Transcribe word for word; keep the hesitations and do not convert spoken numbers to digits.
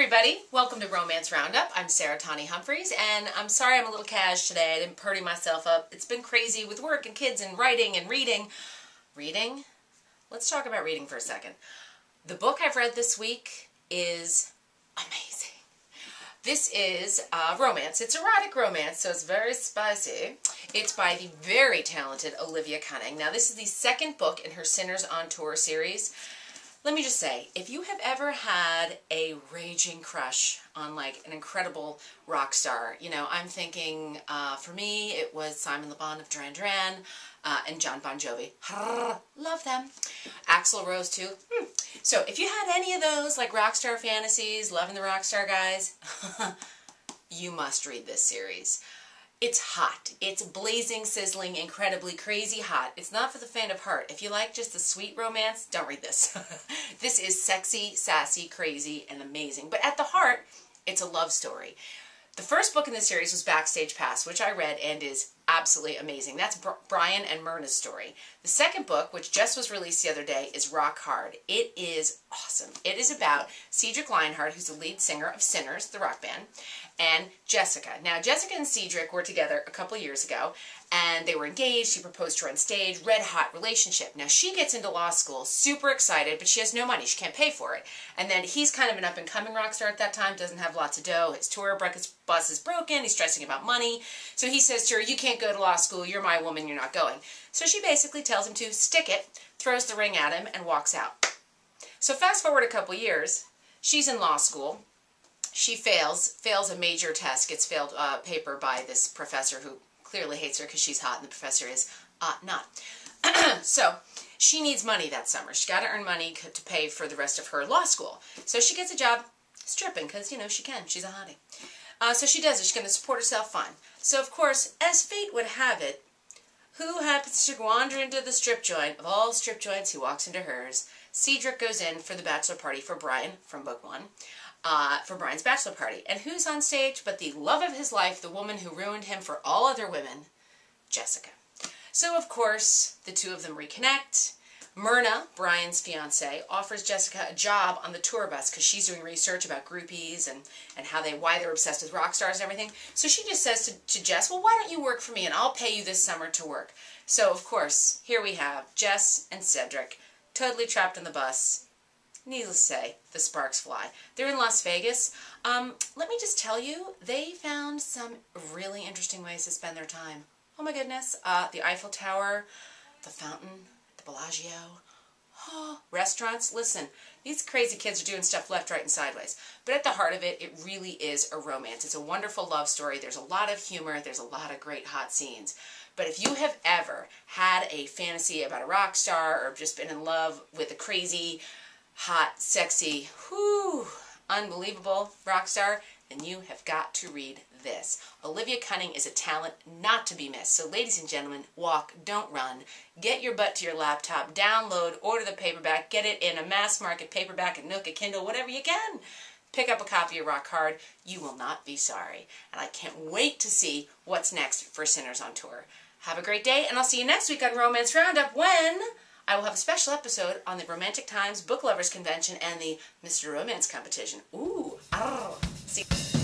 everybody, welcome to Romance Roundup. I'm Sarah Taney Humphreys, and I'm sorry I'm a little cash today. I didn't purdy myself up. It's been crazy with work and kids and writing and reading. Reading? Let's talk about reading for a second. The book I've read this week is amazing. This is uh, romance. It's erotic romance, so it's very spicy. It's by the very talented Olivia Cunning. Now, this is the second book in her Sinners on Tour series. Let me just say, if you have ever had a raging crush on like an incredible rock star, you know, I'm thinking, uh, for me, it was Simon Le Bon of Duran Duran uh, and John Bon Jovi. Love them. Axl Rose, too. Hmm. So if you had any of those like rock star fantasies, loving the rock star guys, you must read this series. It's hot. It's blazing, sizzling, incredibly crazy hot. It's not for the faint of heart. If you like just the sweet romance, don't read this. This is sexy, sassy, crazy, and amazing. But at the heart, it's a love story. The first book in the series was Backstage Pass, which I read and is absolutely amazing. That's Br Brian and Myrna's story. The second book, which just was released the other day, is Rock Hard. It is awesome. It is about Cedric Lionheart, who's the lead singer of Sinners, the rock band, and Jessica. Now, Jessica and Cedric were together a couple years ago, and they were engaged. He proposed to her on stage. Red hot relationship. Now, she gets into law school, super excited, but she has no money. She can't pay for it. And then he's kind of an up-and-coming rock star at that time, doesn't have lots of dough. His tour bus is broken. He's stressing about money. So he says to her, "You can't go to law school. You're my woman. You're not going." So she basically tells him to stick it, throws the ring at him, and walks out. So fast forward a couple years. She's in law school. She fails, fails a major test, gets failed uh, paper by this professor who clearly hates her because she's hot and the professor is uh, not. So she needs money that summer. She's got to earn money to pay for the rest of her law school. So she gets a job stripping because, you know, she can. She's a hottie. Uh, so she does it. She's going to support herself fine. So, of course, as fate would have it, who happens to wander into the strip joint? Of all strip joints, he walks into hers. Cedric goes in for the bachelor party for Brian from book one. Uh, for Brian's bachelor party. And who's on stage but the love of his life, the woman who ruined him for all other women, Jessica. So, of course, the two of them reconnect. Myrna, Brian's fiancée, offers Jessica a job on the tour bus because she's doing research about groupies and, and how they, why they're obsessed with rock stars and everything. So she just says to, to Jess, "Well, why don't you work for me and I'll pay you this summer to work." So, of course, here we have Jess and Cedric totally trapped on the bus. Needless to say, the sparks fly. They're in Las Vegas. Um, let me just tell you, they found some really interesting ways to spend their time. Oh my goodness. Uh, the Eiffel Tower, the fountain, the Bellagio, oh, restaurants. Listen, these crazy kids are doing stuff left, right, and sideways. But at the heart of it, it really is a romance. It's a wonderful love story. There's a lot of humor. There's a lot of great hot scenes. But if you have ever had a fantasy about a rock star or just been in love with a crazy, hot, sexy, whoo, unbelievable rock star, then you have got to read this. Olivia Cunning is a talent not to be missed. So ladies and gentlemen, walk, don't run. Get your butt to your laptop, download, order the paperback, get it in a mass market paperback, a Nook, a Kindle, whatever you can. Pick up a copy of Rock Hard. You will not be sorry. And I can't wait to see what's next for Sinners on Tour. Have a great day, and I'll see you next week on Romance Roundup when I will have a special episode on the Romantic Times Book Lovers Convention and the Mister Romance Competition. Ooh, argh. See.